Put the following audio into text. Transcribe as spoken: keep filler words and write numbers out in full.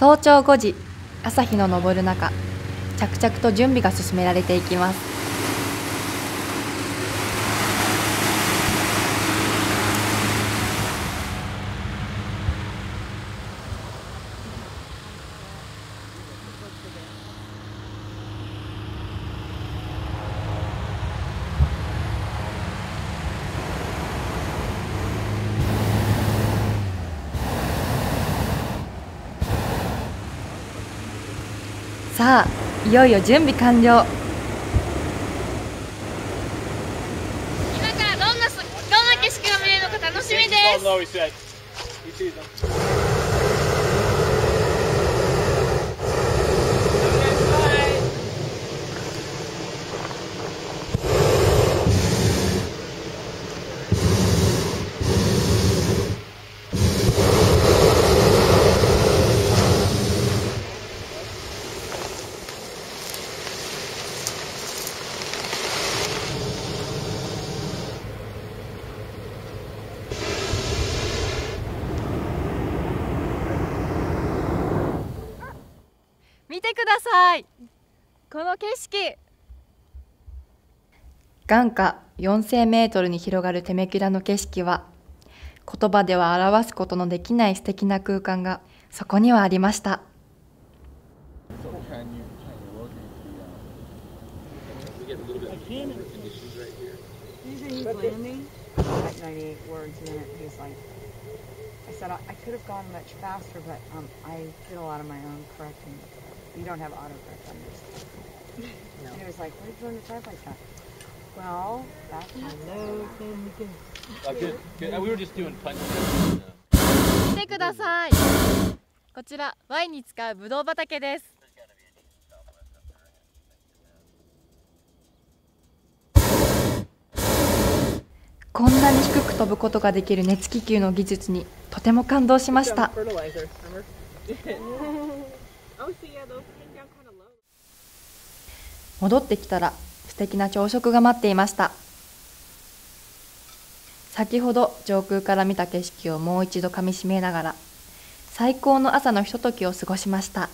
早朝ごじ、朝日の昇る中、着々と準備が進められていきます。さあ、いよいよ準備完了。今からどんな、どんな景色が見れるのか楽しみです。見てください、この景色。眼下よんせんメートルに広がるテメキュラの景色は、言葉では表すことのできない素敵な空間がそこにはありました。You don't have autocorrect on this. No. He was like, "Why did you learn to drive like that?" Well, that's hello, Ken. Good, good. We were just doing punches. 見てください。こちらワインに使うブドウ畑です。こんなに低く飛ぶことができる熱気球の技術にとても感動しました。戻ってきたら素敵な朝食が待っていました。先ほど上空から見た景色をもう一度かみしめながら、最高の朝のひとときを過ごしました。